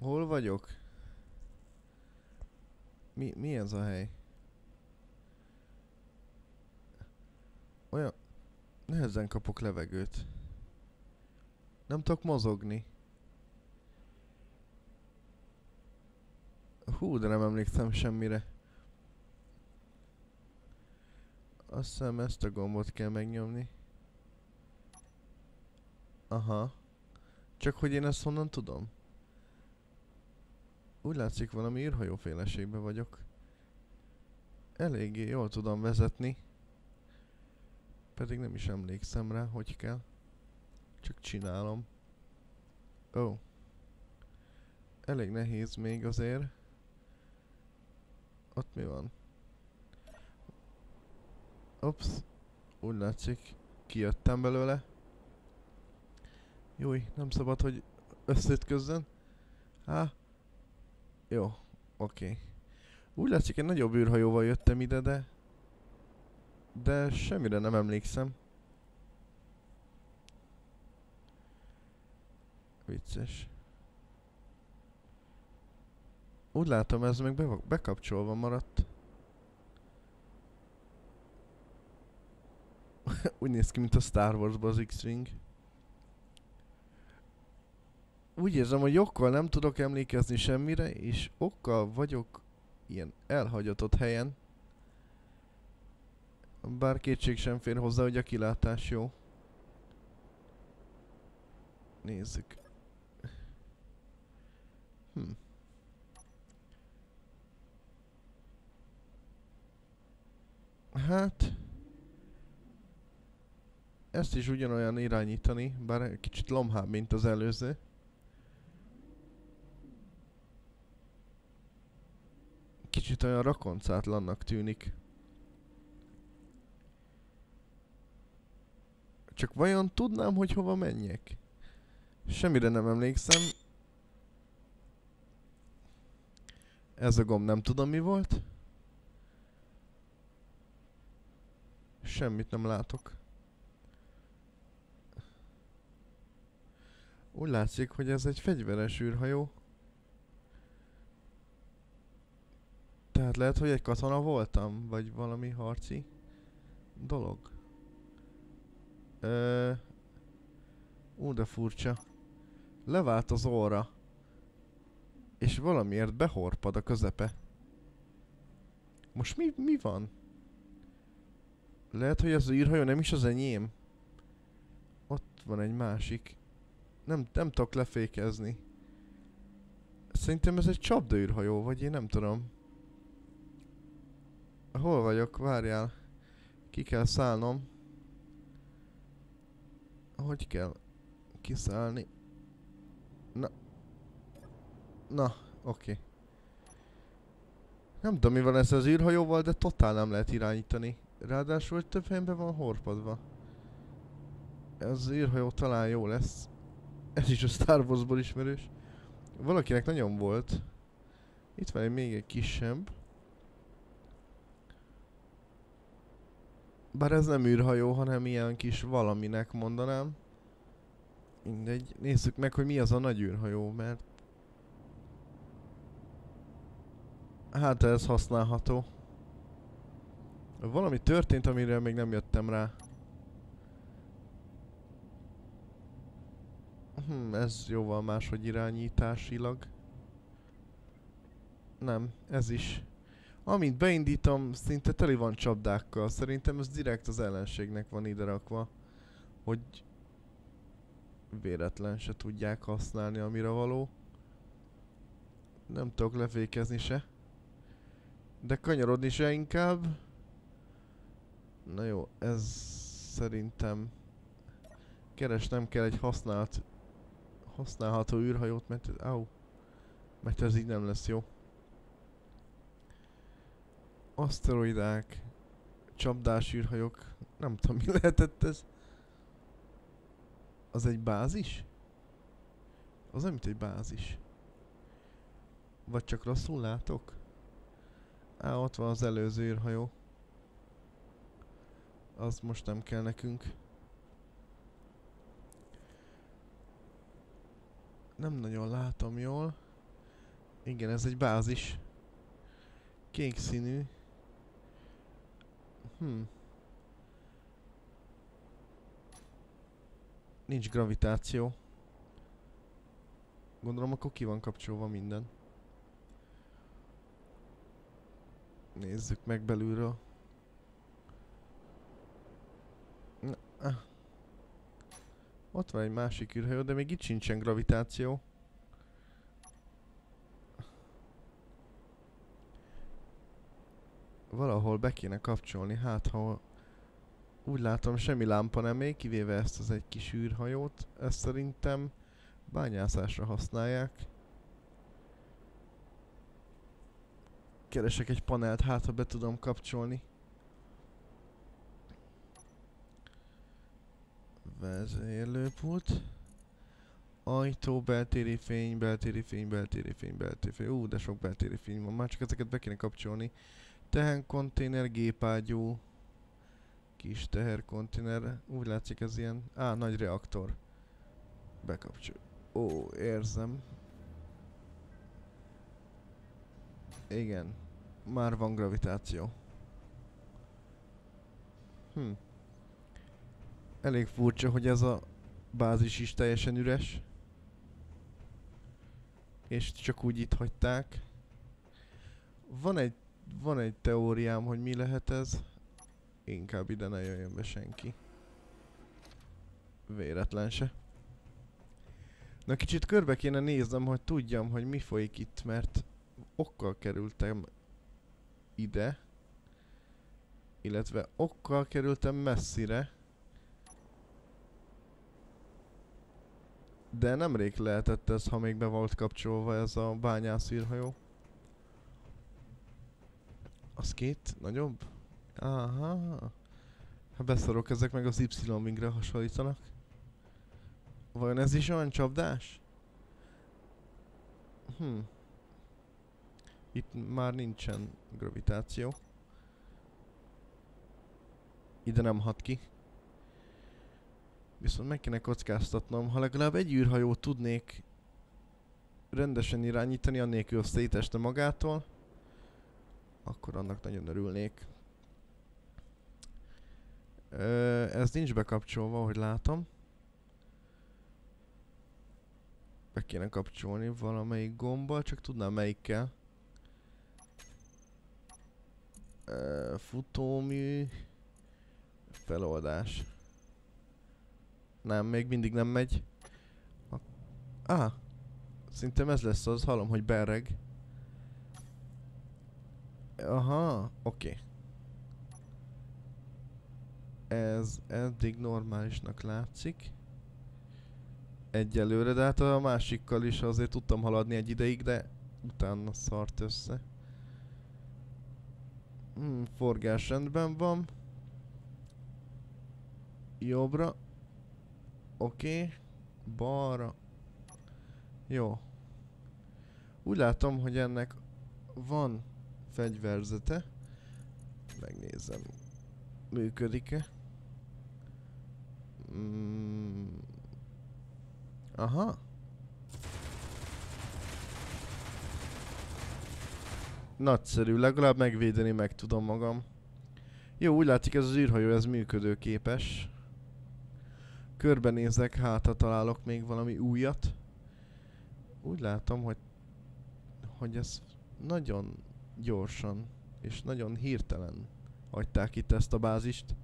Hol vagyok? Mi ez a hely? Olyan... Nehezen kapok levegőt. Nem tudok mozogni. Hú, de nem emlékszem semmire. Azt hiszem ezt a gombot kell megnyomni. Aha. Csak hogy én ezt honnan tudom? Úgy látszik, valami űrhajóféleségben vagyok. Eléggé jól tudom vezetni. Pedig nem is emlékszem rá, hogy kell. Csak csinálom. Ó. Oh. Elég nehéz még azért. Ott mi van? Ops. Úgy látszik, kijöttem belőle. Júj, nem szabad, hogy összeütközzen. Há. Jó, oké. Úgy látszik, egy nagyobb űrhajóval jöttem ide, de... De semmire nem emlékszem. Vicces. Úgy látom, ez még bekapcsolva maradt. Úgy néz ki, mint a Star Wars-ba az X-Wing. Úgy érzem, hogy okkal nem tudok emlékezni semmire, és okkal vagyok ilyen elhagyatott helyen. Bár kétség sem fér hozzá, hogy a kilátás jó. Nézzük. Hm. Hát... Ezt is ugyanolyan irányítani, bár egy kicsit lomhább, mint az előző. Kicsit olyan rakoncátlannak tűnik. Csak vajon tudnám, hogy hova menjek? Semmire nem emlékszem. Ez a gomb nem tudom mi volt. Semmit nem látok. Úgy látszik, hogy ez egy fegyveres űrhajó. Tehát lehet, hogy egy katona voltam, vagy valami harci dolog. Ú, de furcsa. Levált az óra. És valamiért behorpad a közepe. Most mi van? Lehet, hogy az űrhajó nem is az enyém. Ott van egy másik. Nem tudok lefékezni. Szerintem ez egy csapdaűrhajó, vagy én nem tudom. Hol vagyok? Várjál. Ki kell szállnom. Hogy kell kiszállni? Na, oké. Nem tudom, mi van ez az űrhajóval, de totál nem lehet irányítani. Ráadásul több helyen van horpadva. Ez az űrhajó talán jó lesz. Ez is a Star Wars-ból ismerős. Valakinek nagyon volt. Itt van még egy kisebb. Bár ez nem űrhajó, hanem ilyen kis valaminek mondanám. Mindegy. Nézzük meg, hogy mi az a nagy űrhajó, mert... Hát ez használható. Valami történt, amire még nem jöttem rá. Ez jóval máshogy irányításilag. Nem, ez is. Amint beindítom, szinte teli van csapdákkal. Szerintem ez direkt az ellenségnek van ide rakva. Hogy véletlen se tudják használni, amire való. Nem tudok lefékezni se. De kanyarodni se inkább. Na jó, ez szerintem... Keresnem kell egy használható űrhajót, mert... Áú! Mert ez így nem lesz jó. Aszteroidák, csapdás űrhajók, nem tudom, mi lehetett ez. Az egy bázis? Az nem, mint egy bázis. Vagy csak rosszul látok? Á, ott van az előző űrhajó. Az most nem kell nekünk. Nem nagyon látom jól. Igen, ez egy bázis. Kék színű. Nincs gravitáció. Gondolom akkor ki van kapcsolva minden. Nézzük meg belülről. Na, ott van egy másik űrhajó, de még itt sincsen gravitáció. Valahol be kéne kapcsolni, hát ha... Úgy látom, semmi lámpa nem még, kivéve ezt az egy kis űrhajót. Ezt szerintem bányászásra használják. Keresek egy panelt, hát ha be tudom kapcsolni. Vezérlőpult. Ajtó, beltéri fény, beltéri fény, beltéri fény, beltéri fény. Ú, de sok beltéri fény van, már csak ezeket be kéne kapcsolni. Tehenkonténer, gépágyú. Kis teherkonténer. Úgy látszik ez ilyen... Á, nagy reaktor. Bekapcsol. Ó, érzem. Igen. Már van gravitáció. Elég furcsa, hogy ez a bázis is teljesen üres. És csak úgy itt hagyták. Van egy teóriám, hogy mi lehet ez. Inkább ide ne jöjjön be senki. Véletlen se. Na kicsit körbe kéne néznem, hogy tudjam, hogy mi folyik itt, mert okkal kerültem ide. Illetve okkal kerültem messzire. De nemrég lehetett ez, ha még be volt kapcsolva ez a bányászűrhajó. Az két nagyobb? Aha. Ha beszorok, ezek meg az Y-wingre hasonlítanak. Vajon ez is olyan csapdás? Itt már nincsen gravitáció. Ide nem hat ki. Viszont meg kéne kockáztatnom, ha legalább egy űrhajót tudnék rendesen irányítani, annélkül azt szétesne magától, akkor annak nagyon örülnék. Ez nincs bekapcsolva, ahogy látom. Be kéne kapcsolni valamelyik gombbal, csak tudnám melyikkel. Futómű... Feloldás. Nem, még mindig nem megy. Szerintem ez lesz az, hallom, hogy berreg. Aha, oké. Ez eddig normálisnak látszik. Egyelőre, de hát a másikkal is azért tudtam haladni egy ideig, de utána szart össze. Forgás rendben van. Jobbra. Oké. Balra. Jó. Úgy látom, hogy ennek van fegyverzete. Megnézem. Működik-e? Aha. Nagyszerű, legalább megvédeni meg tudom magam. Jó, úgy látszik ez az űrhajó, ez működőképes. Körbenézek, hát ha találok még valami újat. Úgy látom, hogy ez nagyon gyorsan és nagyon hirtelen hagyták itt ezt a bázist.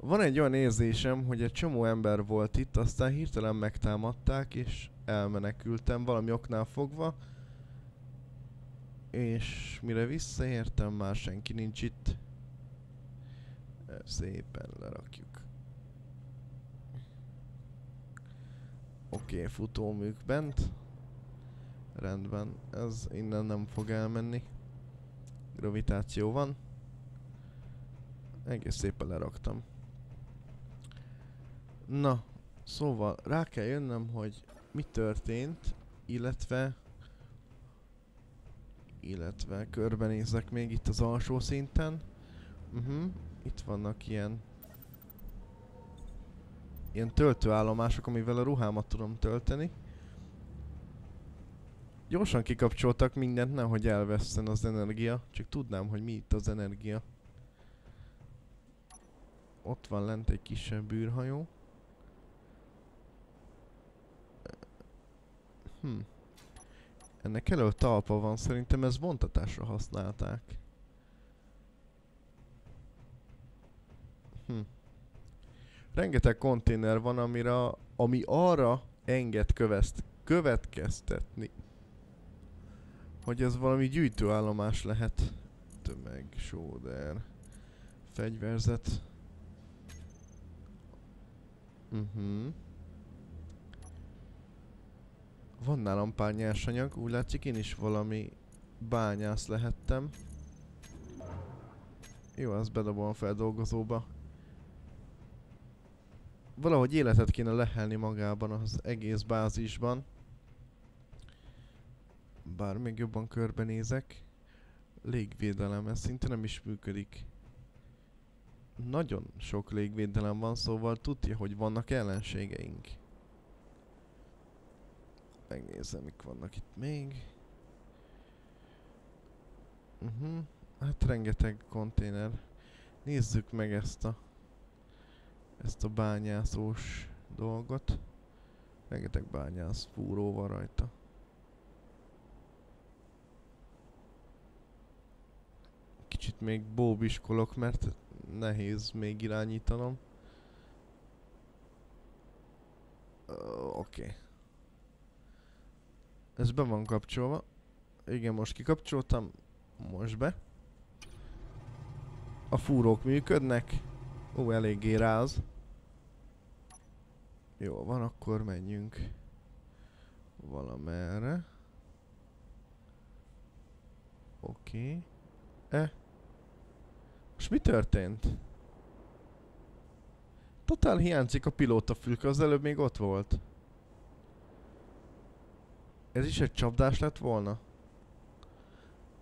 Van egy olyan érzésem, hogy egy csomó ember volt itt, aztán hirtelen megtámadták, és elmenekültem valami oknál fogva. És mire visszaértem, már senki nincs itt. Szépen lerakjuk. Oké, futóműk bent. Rendben, ez innen nem fog elmenni. Gravitáció van. Egész szépen leraktam. Na, szóval rá kell jönnöm, hogy mi történt, illetve körbenézzek még itt az alsó szinten. Itt vannak ilyen töltőállomások, amivel a ruhámat tudom tölteni. Gyorsan kikapcsoltak mindent, nehogy elvesszen az energia. Csak tudnám, hogy mi itt az energia. Ott van lent egy kisebb űrhajó. Ennek elő talpa van, szerintem ezt bontatásra használták. Rengeteg konténer van, ami arra enged következtetni, hogy ez valami gyűjtőállomás lehet. Tömegsóder. Fegyverzet. Van nálam pár nyersanyag, úgy látszik én is valami bányász lehettem. Jó, ezt bedobom a feldolgozóba. Valahogy életet kéne lehelni magában az egész bázisban. Bár még jobban körbenézek. Légvédelem, ez szinte nem is működik. Nagyon sok légvédelem van, szóval tudja, hogy vannak ellenségeink. Megnézem, mik vannak itt még. Hát rengeteg konténer. Nézzük meg ezt a bányászós dolgot. Rengeteg bányász fúró van rajta. Kicsit még bóbiskolok, mert nehéz még irányítanom. Oké. Ez be van kapcsolva. Igen, most kikapcsoltam. Most be. A fúrók működnek. Ó, eléggé ráz. Jó van, akkor menjünk valamerre. Oké. Most mi történt? Totál hiányzik a pilótafülke, az előbb még ott volt. Ez is egy csapdás lett volna?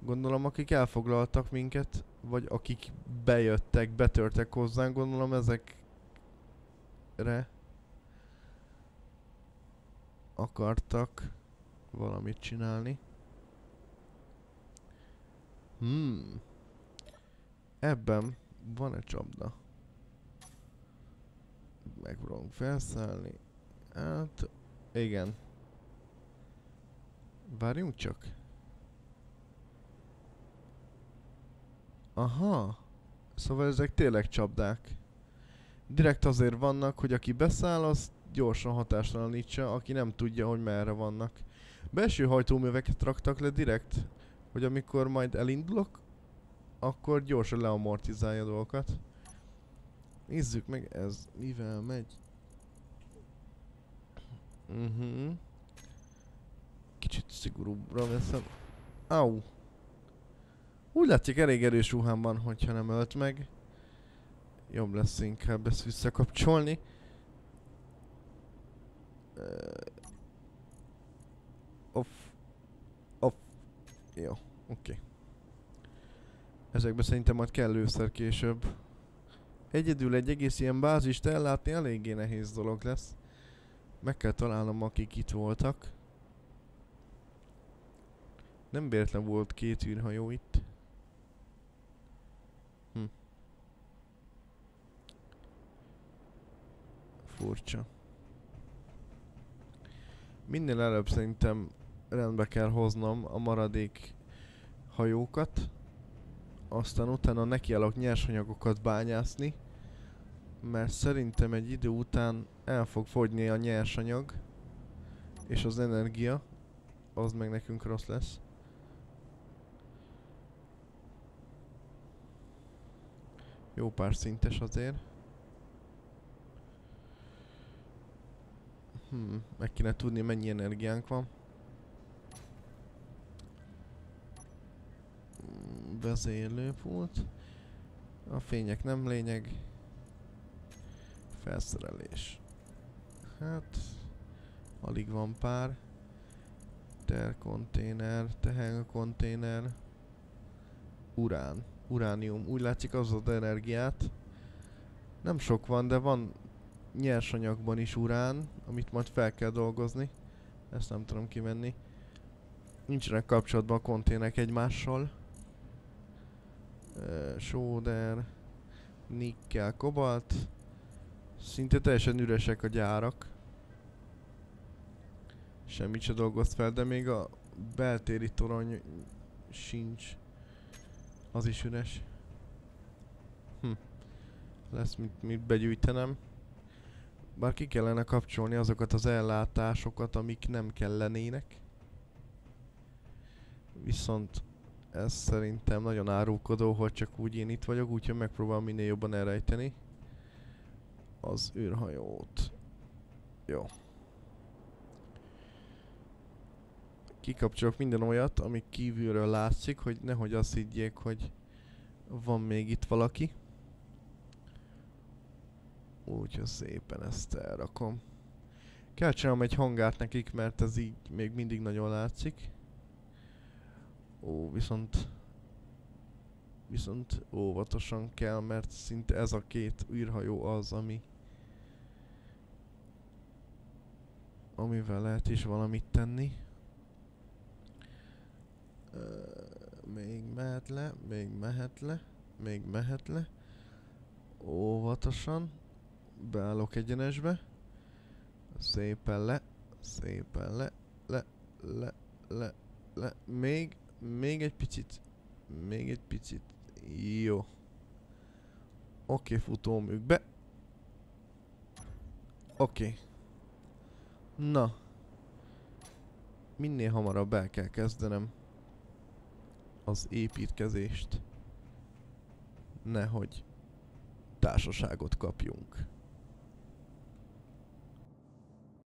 Gondolom, akik elfoglaltak minket, vagy akik bejöttek, betörtek hozzánk, gondolom ezekre akartak valamit csinálni. Ebben van egy csapda. Megpróbálunk felszállni. Hát, igen. Várjunk csak. Aha. Szóval ezek tényleg csapdák. Direkt azért vannak, hogy aki beszáll, az gyorsan hatástalanítsa, aki nem tudja, hogy merre vannak. Belső hajtóműveket raktak le direkt, hogy amikor majd elindulok, akkor gyorsan leamortizálja a dolgokat. Nézzük meg, ez mivel megy. Kicsit szigorúbbra veszem. Au! Úgy látszik, elég erős ruhám van, hogyha nem ölt meg. Jobb lesz inkább ezt visszakapcsolni. Off. Jó, oké. Ezekben szerintem majd kellőszer később. Egyedül egy egész ilyen bázist ellátni eléggé nehéz dolog lesz. Meg kell találnom, akik itt voltak. Nem véletlen volt két űrhajó itt. Furcsa. Minél előbb szerintem rendbe kell hoznom a maradék hajókat. Aztán utána nekiállok nyersanyagokat bányászni. Mert szerintem egy idő után el fog fogyni a nyersanyag. És az energia. Az meg nekünk rossz lesz. Jó pár szintes azért. Meg kéne tudni, mennyi energiánk van. Vezérlőpult. A fények nem lényeg. Felszerelés. Hát... alig van pár. Terkonténer, tehenkonténer. Urán. Uránium. Úgy látszik, az ad energiát. Nem sok van, de van nyersanyagban is urán, amit majd fel kell dolgozni. Ezt nem tudom kivenni. Nincsenek kapcsolatban a kontének egymással. Sóder, nikkel, kobalt. Szinte teljesen üresek a gyárak. Semmit se dolgozt fel, de még a beltéri torony sincs. Az is üres. Lesz mit begyűjtenem. Bár ki kellene kapcsolni azokat az ellátásokat, amik nem kellenének. Viszont ez szerintem nagyon árulkodó, hogy csak úgy én itt vagyok, úgyhogy megpróbálom minél jobban elrejteni az űrhajót. Jó. Kikapcsolok minden olyat, ami kívülről látszik, hogy nehogy azt higgyék, hogy van még itt valaki. Úgyhogy szépen ezt elrakom. Kell csinálnom egy hangárt nekik, mert ez így még mindig nagyon látszik. Ó, viszont óvatosan kell, mert szinte ez a két űrhajó az, amivel lehet is valamit tenni. Még mehet le, még mehet le, még mehet le. Óvatosan. Beállok egyenesbe. Szépen le, szépen le, le, le, le, le. Még egy picit. Még egy picit. Jó. Oké, futom ők be. Oké. Na. Minél hamarabb el kell kezdenem az építkezést. Nehogy társaságot kapjunk.